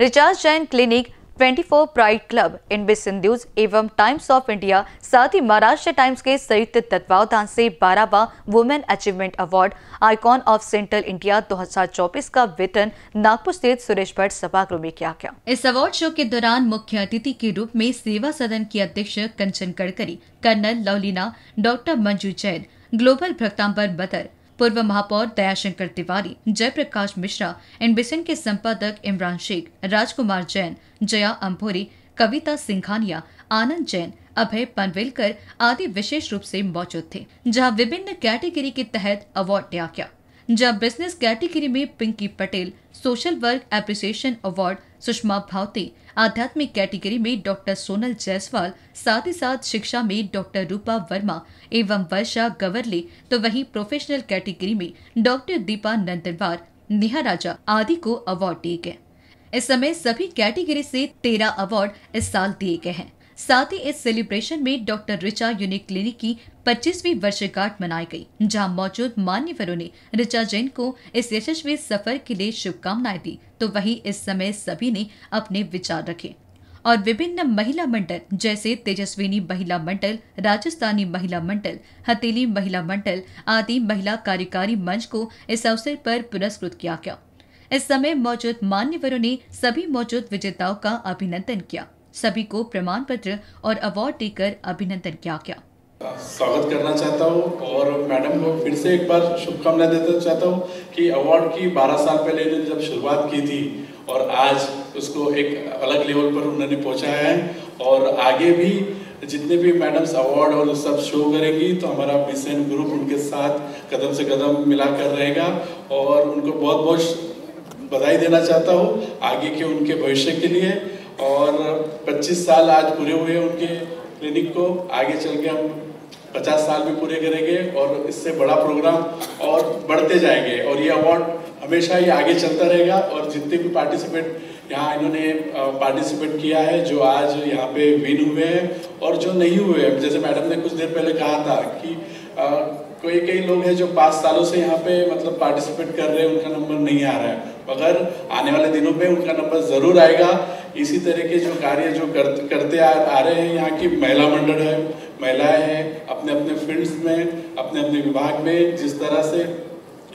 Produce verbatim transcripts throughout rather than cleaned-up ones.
Recharge Jain clinic, चौबीस pride club, इनबी सिंध्यूज एवं टाइम्स ऑफ इंडिया, साथ ही महाराष्ट्र टाइम्स के संयुक्त तत्वावधान से बारहवां women achievement award icon of central India दो हज़ार चौबीस का वितरण नागपुर स्थित सुरेश भट्ट सभागृह में किया गया। इस अवार्ड शो के दौरान मुख्य अतिथि के रूप में सेवा सदन की अध्यक्ष Kanchan Gadkari, colonel Lovlina, doctor Manju Jain, global भक्ताम्बर बतर, पूर्व महापौर दयाशंकर तिवारी, जयप्रकाश मिश्रा, एनबीसीएन के संपादक इमरान शेख, राजकुमार जैन, जया अंभोरी, कविता सिंघानिया, आनंद जैन, अभय पनवेलकर आदि विशेष रूप से मौजूद थे, जहां विभिन्न कैटेगरी के तहत अवार्ड दिया गया। जहां बिजनेस कैटेगरी में Pinky Patel, social work appreciation award Sushma Bhavte, आध्यात्मिक कैटेगरी में डॉक्टर सोनल जायसवाल, साथ ही साथ शिक्षा में डॉक्टर रूपा वर्मा एवं वर्षा गवरली, तो वहीं प्रोफेशनल कैटेगरी में डॉक्टर दीपा नंदनवार, नेहा राजा आदि को अवार्ड दिए गए। इस समय सभी कैटेगरी से तेरह अवार्ड इस साल दिए गए हैं। साथ ही इस सेलिब्रेशन में डॉक्टर रिचा यूनिक क्लिनिक की पच्चीसवीं वर्षगांठ मनाई गई, जहां मौजूद मान्यवरों ने रिचा जैन को इस यशस्वी सफर के लिए शुभकामनाएं दी, तो वहीं इस समय सभी ने अपने विचार रखे और विभिन्न महिला मंडल जैसे तेजस्विनी महिला मंडल, राजस्थानी महिला मंडल, हथेली महिला मंडल आदि महिला कार्यकारी मंच को इस अवसर पर पुरस्कृत किया गया। इस समय मौजूद मान्यवरों ने सभी मौजूद विजेताओं का अभिनंदन किया। सभी को प्रमाण पत्र और अवार्ड देकर अभिनंदन किया गया। स्वागत करना चाहता हूँ और मैडम को फिर से एक बार शुभकामनाएं देना चाहता हूँ कि अवार्ड की बारह साल पहले जब शुरुआत की थी और आज उसको एक अलग लेवल पर उन्होंने पहुँचाया है, और आगे भी जितने भी मैडम्स अवार्ड और सब शो करेंगी तो हमारा मिशन ग्रुप उनके साथ कदम से कदम मिलाकर रहेगा और उनको बहुत बहुत बधाई देना चाहता हूँ आगे के उनके भविष्य के लिए। और पच्चीस साल आज पूरे हुए उनके क्लिनिक को, आगे चल के हम पचास साल भी पूरे करेंगे और इससे बड़ा प्रोग्राम और बढ़ते जाएंगे और ये अवार्ड हमेशा ही आगे चलता रहेगा। और जितने भी पार्टिसिपेट यहाँ इन्होंने पार्टिसिपेट किया है, जो आज यहाँ पे विन हुए हैं और जो नहीं हुए हैं, जैसे मैडम ने कुछ देर पहले कहा था कि आ, कोई कई लोग हैं जो पाँच सालों से यहाँ पे मतलब पार्टिसिपेट कर रहे हैं, उनका नंबर नहीं आ रहा है, मगर आने वाले दिनों में उनका नंबर ज़रूर आएगा। इसी तरह के जो कार्य जो कर, करते आ, आ रहे हैं, यहाँ की महिला मंडल है, महिलाएं हैं अपने अपने फील्ड्स में, अपने अपने विभाग में जिस तरह से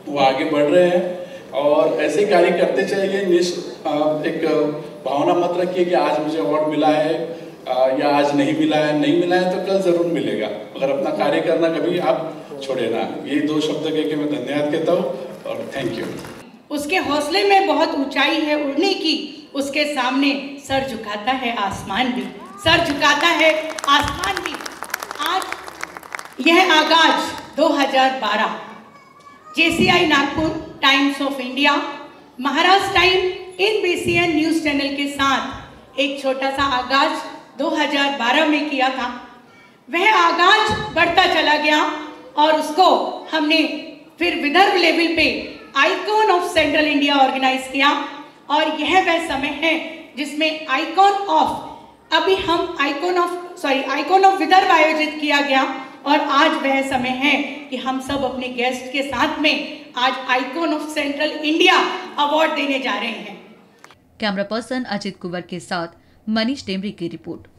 वो आगे बढ़ रहे हैं और ऐसे कार्य करते चलेंगे। निश्चित एक भावना मत रखिए कि आज मुझे अवार्ड मिला है या आज नहीं मिला है, नहीं मिला है तो कल जरूर मिलेगा, मगर अपना कार्य करना कभी आप छोड़े ना। ये दो शब्द कह के मैं धन्यवाद कहता हूँ और थैंक यू। उसके हौसले में बहुत ऊंचाई है उड़ने की, उसके सामने सर झुकाता है आसमान भी, सर झुकाता है आसमान भी। आज यह आगाज दो हज़ार बारह J C I Nagpur, Times of India, Maharashtra Times, इन B C N news channel के साथ एक छोटा सा आगाज दो हज़ार बारह में किया था। वह आगाज बढ़ता चला गया और उसको हमने फिर विदर्भ लेवल पे icon of central India organise किया और यह वह समय है जिसमें आइकॉन ऑफ अभी हम icon of sorry icon of Vidarbha आयोजित किया गया और आज वह समय है कि हम सब अपने गेस्ट के साथ में आज icon of central India award देने जा रहे हैं। कैमरा पर्सन अजित कुंवर के साथ मनीष टेमरी की रिपोर्ट।